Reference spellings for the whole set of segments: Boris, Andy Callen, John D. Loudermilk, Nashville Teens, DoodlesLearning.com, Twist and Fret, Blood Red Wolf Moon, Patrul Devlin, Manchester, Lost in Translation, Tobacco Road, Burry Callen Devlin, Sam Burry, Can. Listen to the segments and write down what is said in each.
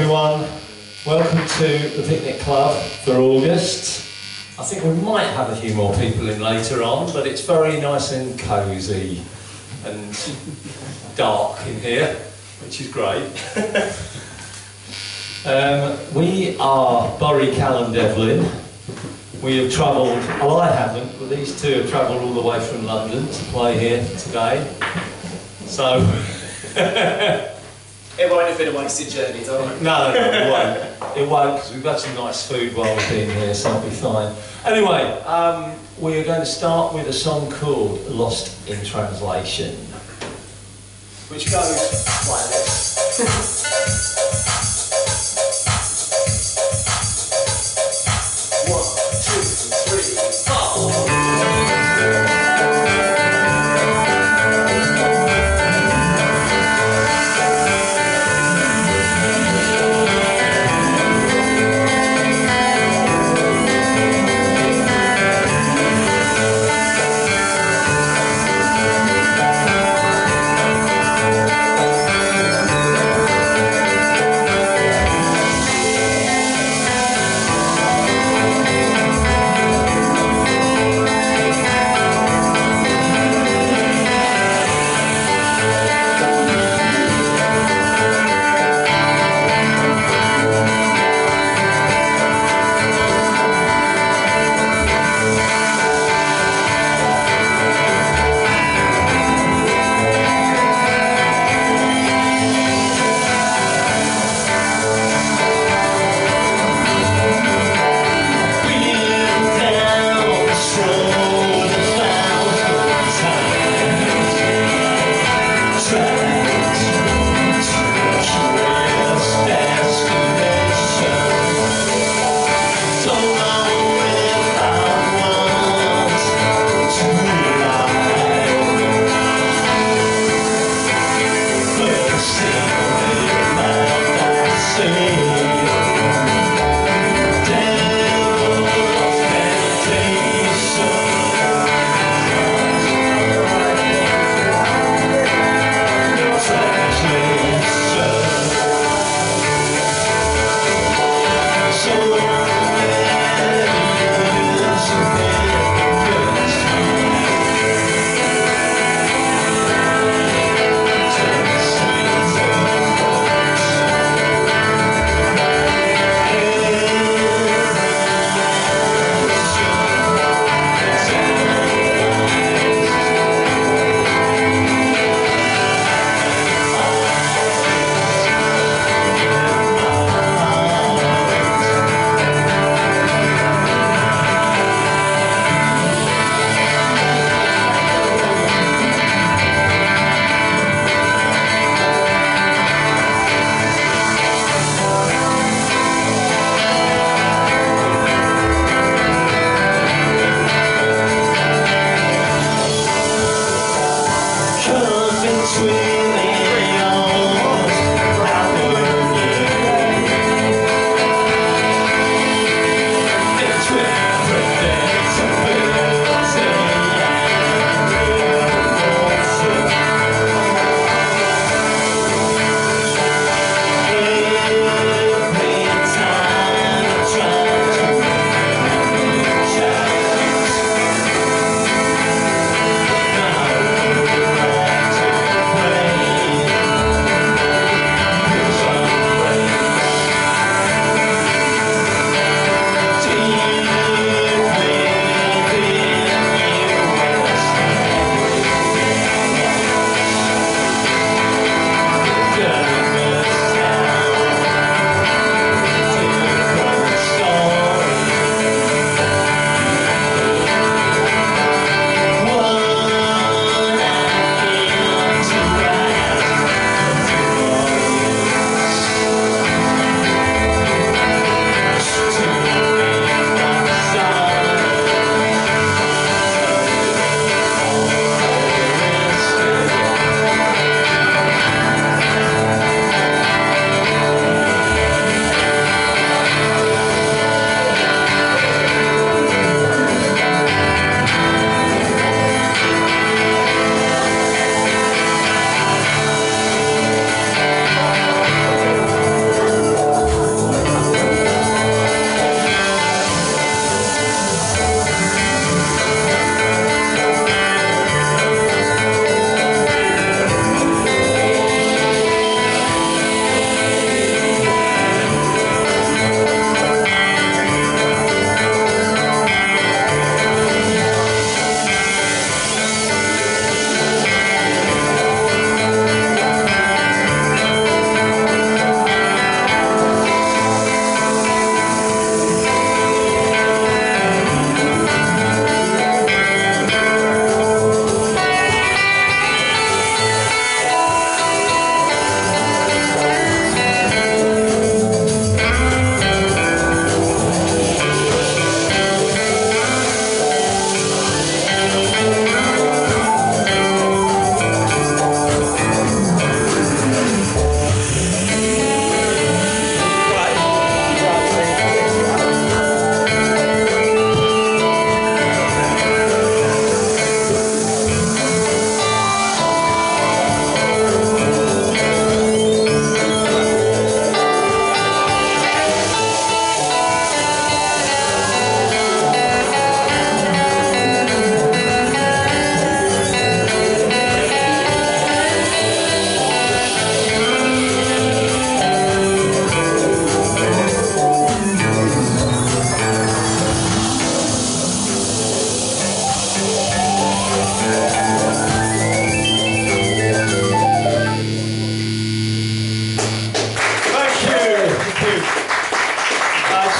everyone. Welcome to the Picnic Club for August. I think we might have a few more people in later on, but it's very nice and cosy and dark in here, which is great. We are Burry Callen Devlin. We have travelled, well I haven't, but these two have travelled all the way from London to play here today. So... it won't have been a wasted journey, don't it? No, it won't. It won't, because we've had some nice food while we've been here, so it'll be fine. Anyway, we're going to start with a song called Lost in Translation, which goes like this.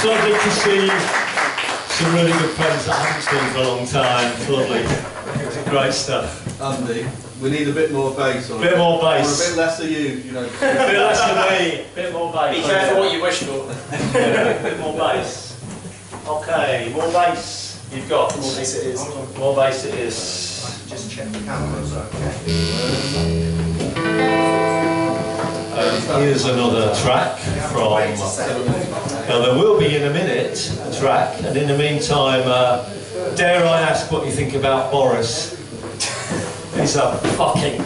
It's lovely to see some really good friends that I haven't seen for a long time. It's lovely. Great stuff. Andy, we need a bit more bass. A bit more bass. Or a bit less of you, you know. A bit less of me. A bit more bass. Be careful what you wish for. A bit more bass. Okay, more bass. You've got. More bass it is. More bass it is. I can just check the cameras, okay. Here's another track from, now there will be in a minute a track, and in the meantime, dare I ask what you think about Boris? He's a fucking...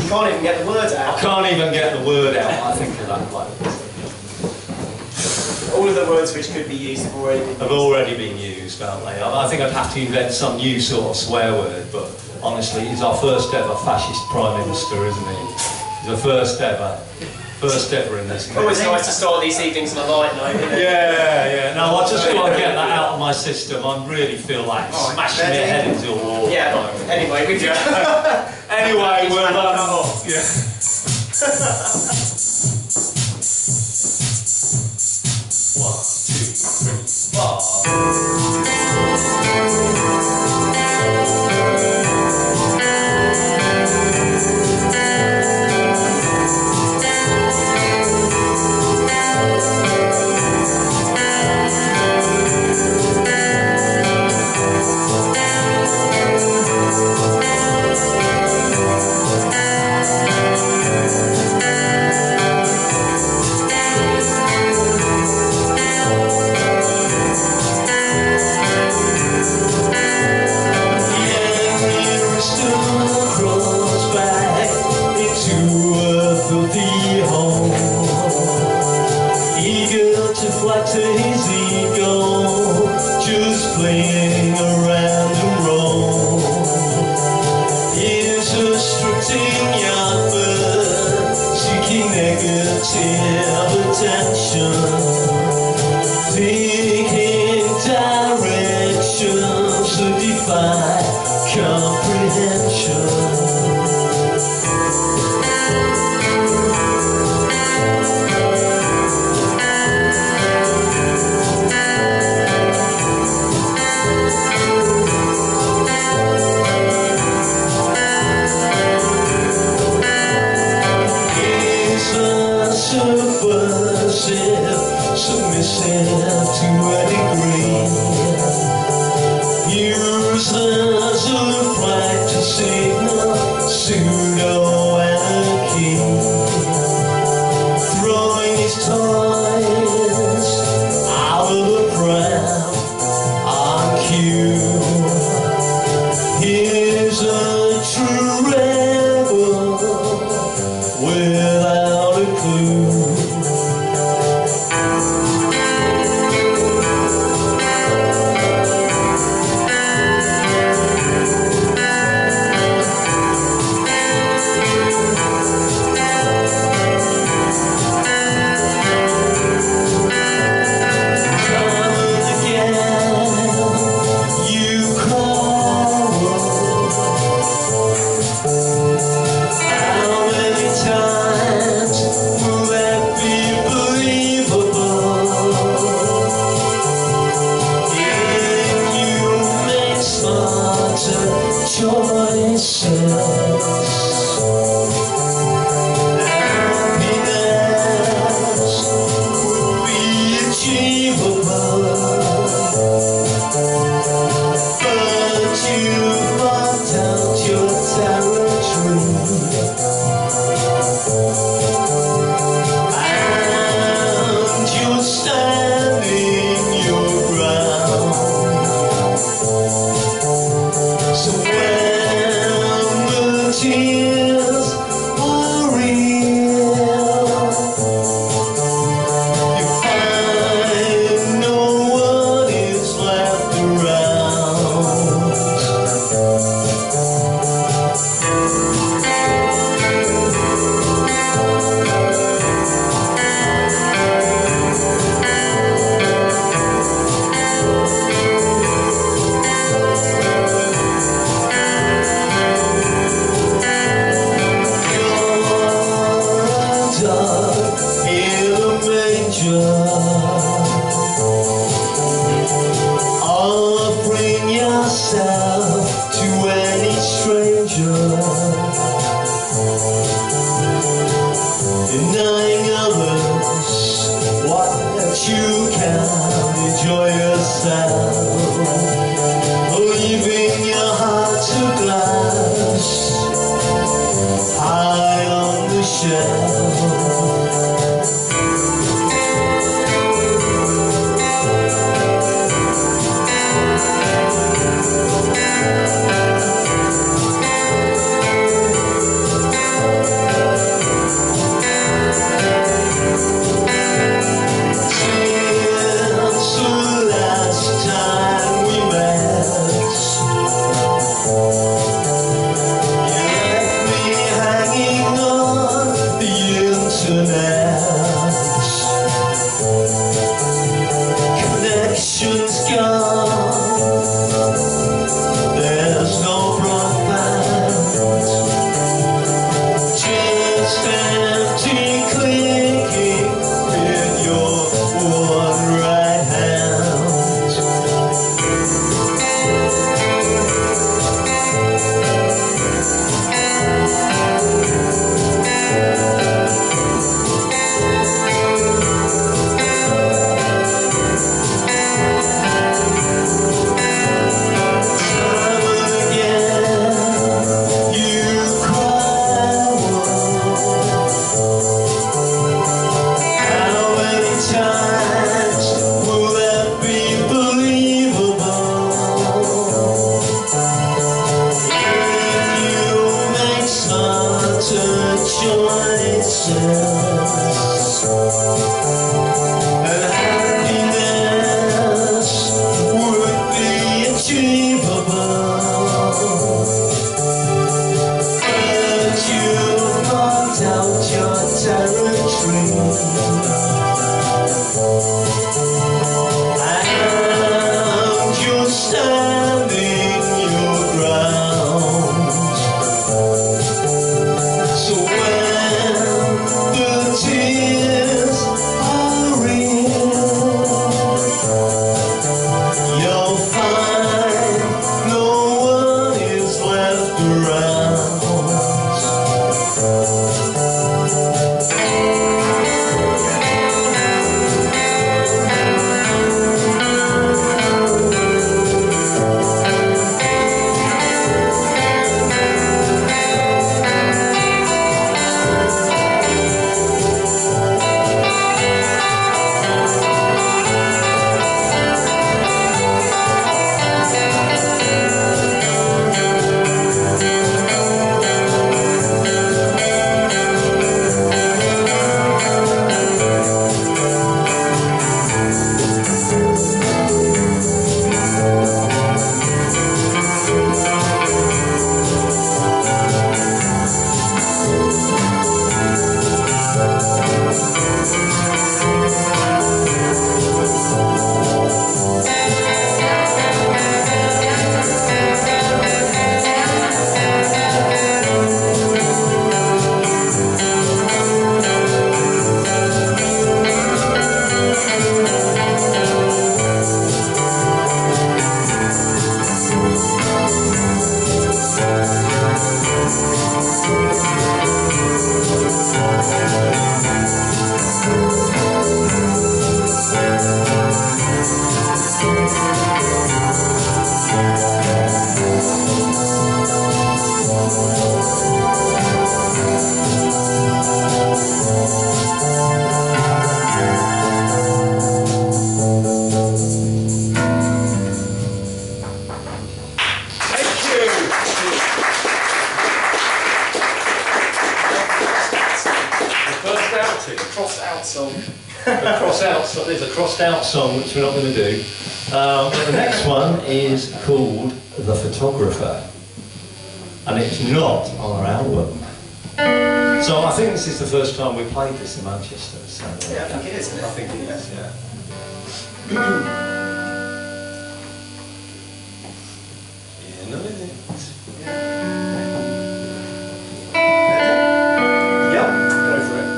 You can't even get the word out. I can't even get the word out, I think, of that one. All of the words which could be used have already been used, haven't they? I think I'd have to invent some new sort of swear word, but honestly, he's our first ever fascist Prime Minister, isn't he? The first ever in this. Always nice to start these evenings on a light note, isn't it? Yeah. No, I just want to get that out of my system. I really feel like smashing your head into a wall. Yeah. Anyway, we do. Anyway, we'll run that off. Yeah. 1, 2, 3, 4. myself, leaving your heart to glass, high on the shelf. In Manchester, so yeah, I think it is. I think it is. Yeah. Yeah, no, it is. Yeah. Yeah. Go for it.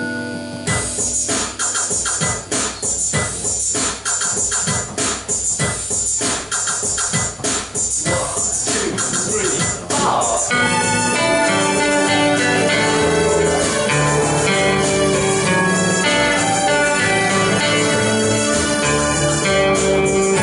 1, 2, 3, 4.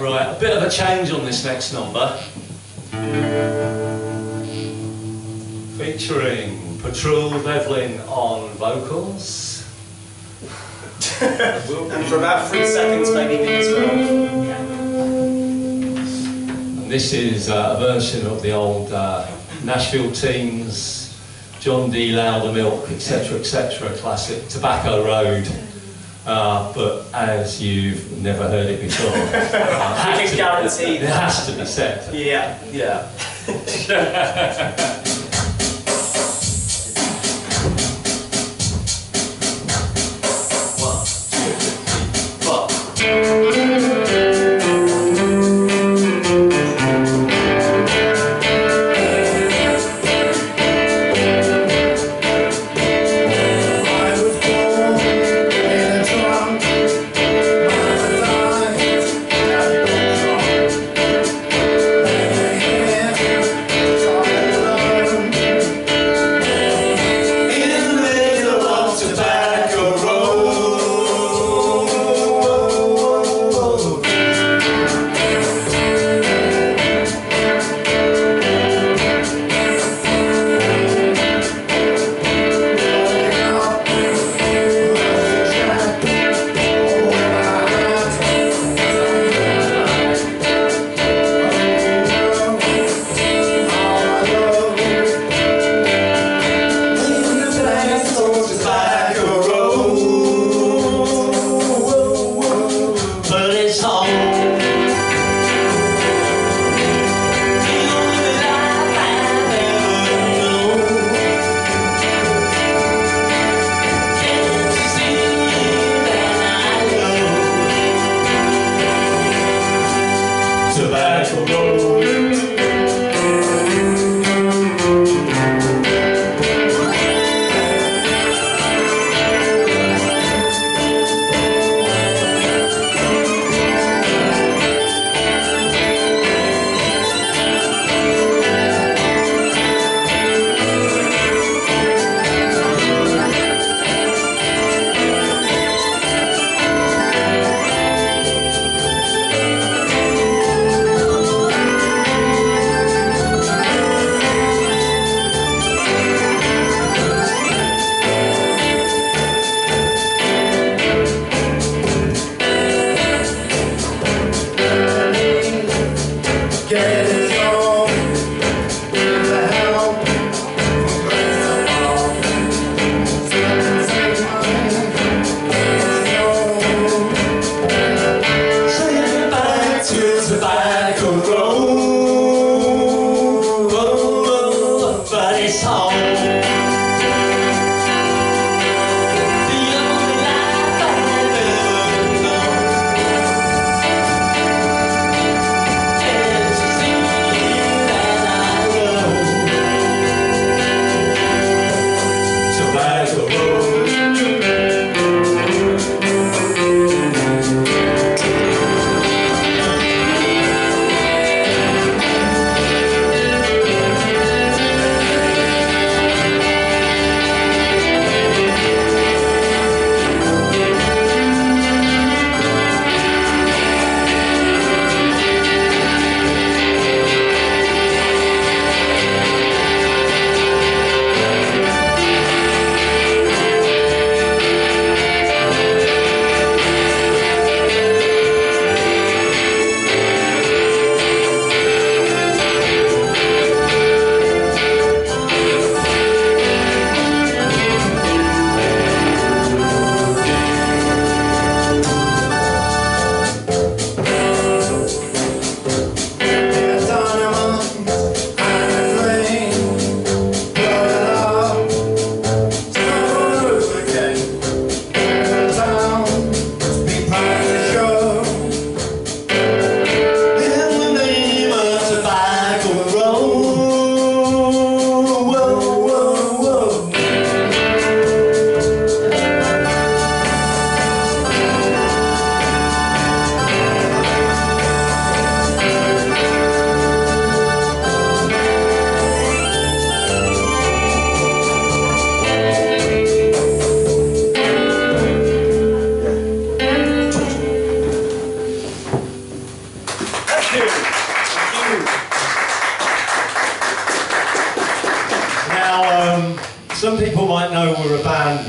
Right, a bit of a change on this next number. Featuring Patrul Devlin on vocals. And for about 3 seconds, maybe these will. And this is a version of the old Nashville Teens, John D. Loudermilk, etc., classic Tobacco Road. But as you've never heard it before, I can guarantee it has to be said. Yeah, yeah.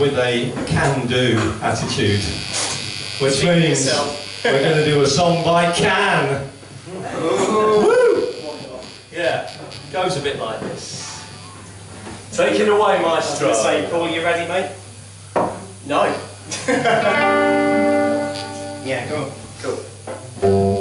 with a can-do attitude, which means we're going to do a song by Can. Woo! Yeah, goes a bit like this. Take it away, maestro. I was going to say, Paul, you ready, mate? No. Yeah, go on. Cool.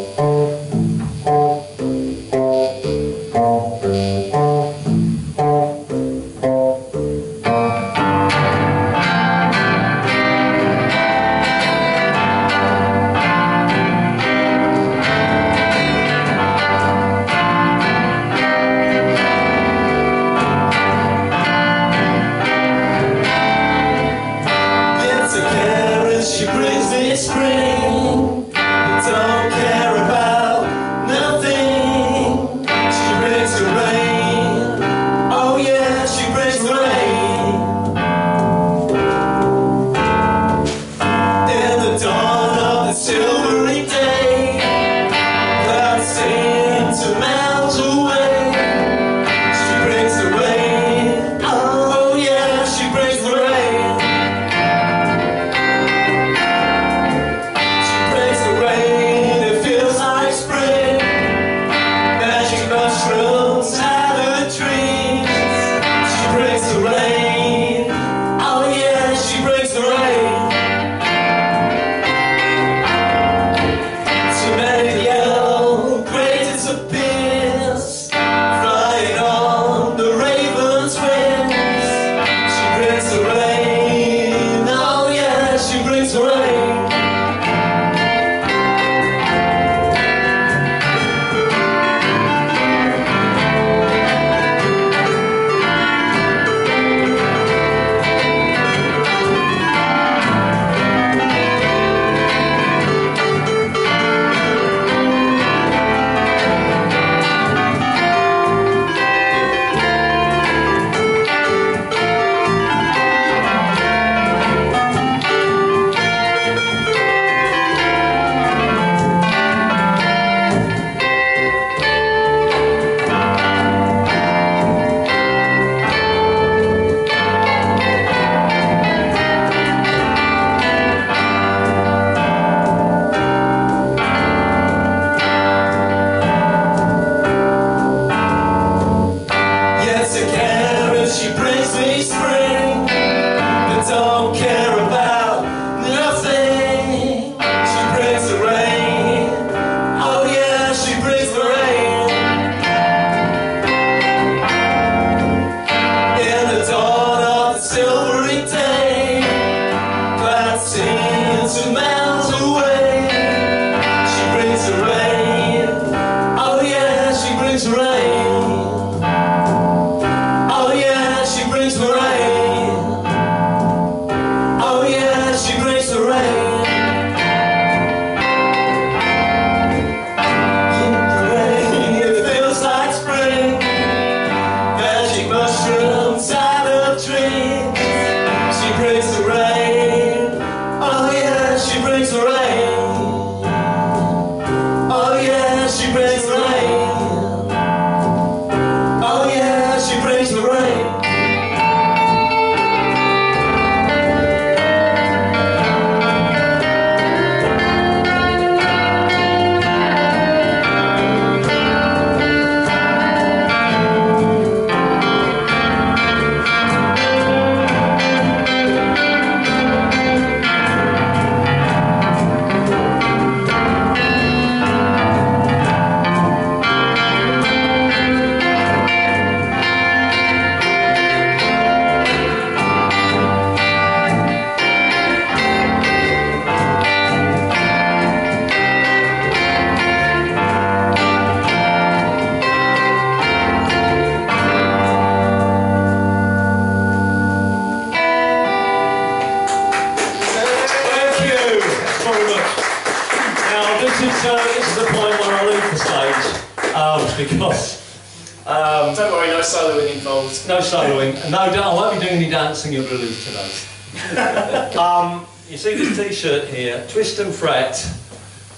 Twist and Fret,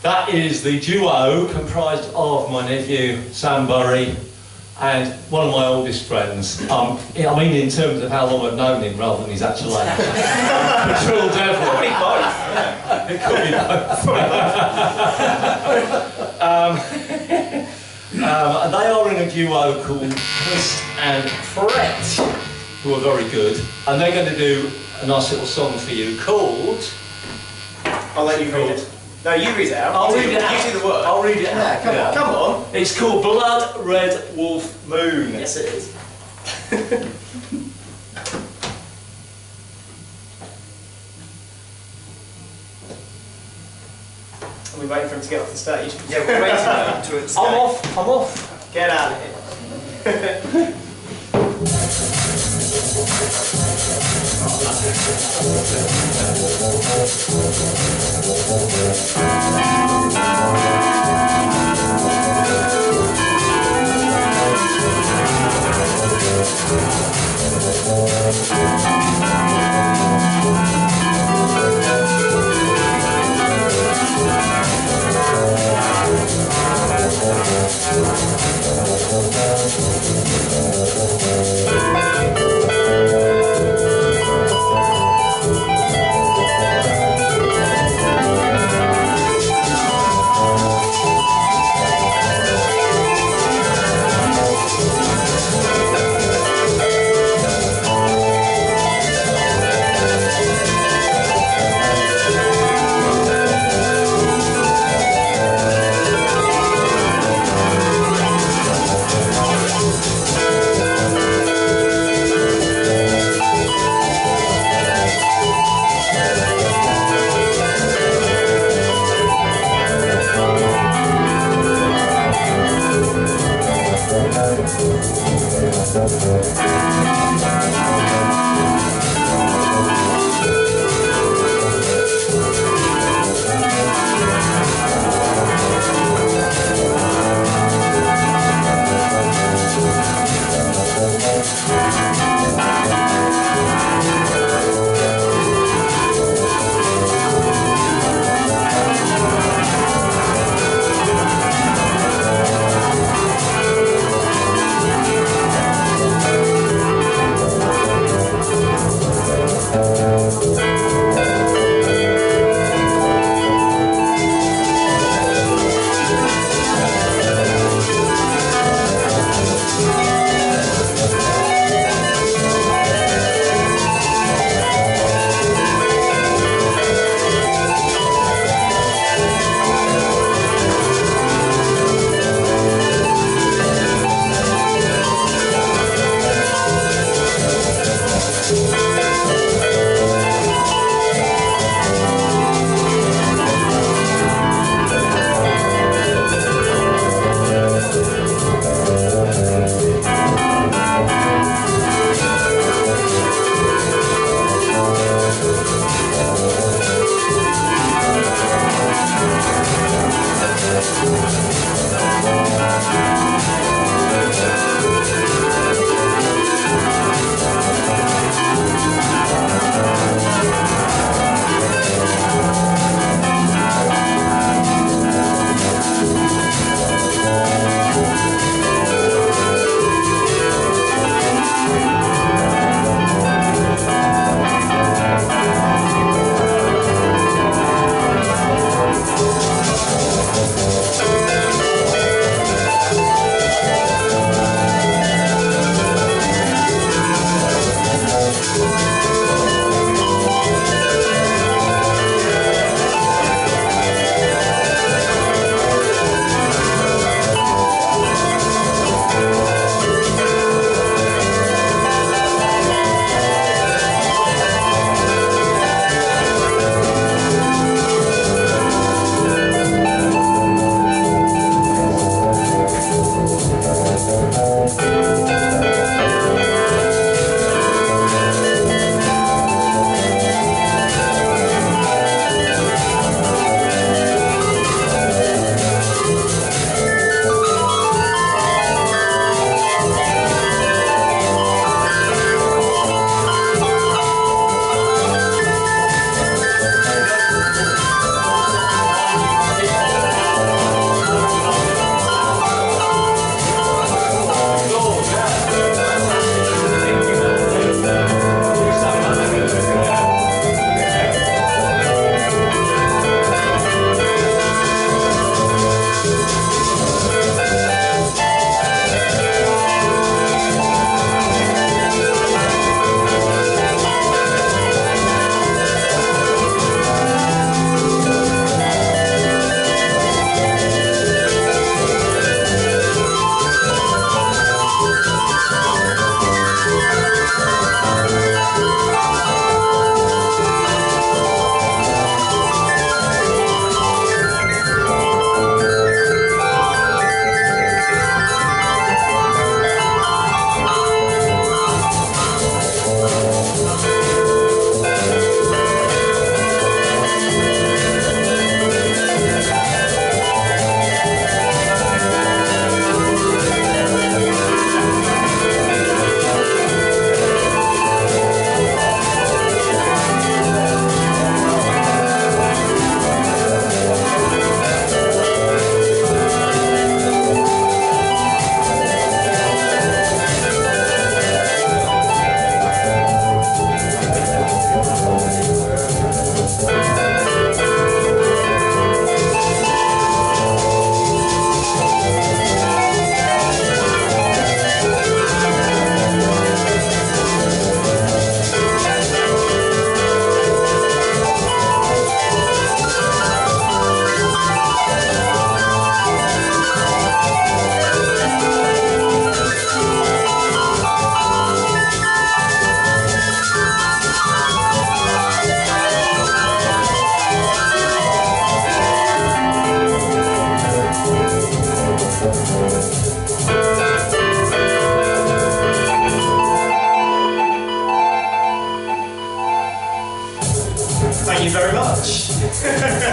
that is the duo comprised of my nephew Sam Burry And one of my oldest friends, I mean in terms of how long I've known him rather than his actual age, Patrul Devlin. Probably both. Yeah. It could be both. They are in a duo called Twist and Fret, who are very good, and they're going to do a nice little song for you called... I'll let you read it. No, you read it out. I'll read it out. You do the work. I'll read it out. Come on. Come on. It's called Blood Red Wolf Moon. Yes, it is. Are we waiting for him to get off the stage? Yeah, we're waiting for him to escape. I'm off. I'm off. Get out of here.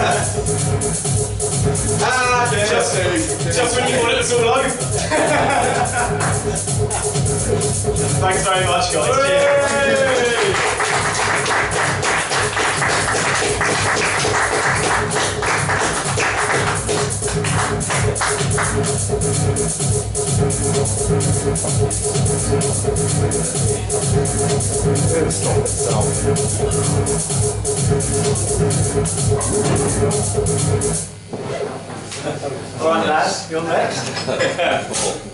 Just when you thought it was all over. Thanks very much, guys. Alright lads, you're next.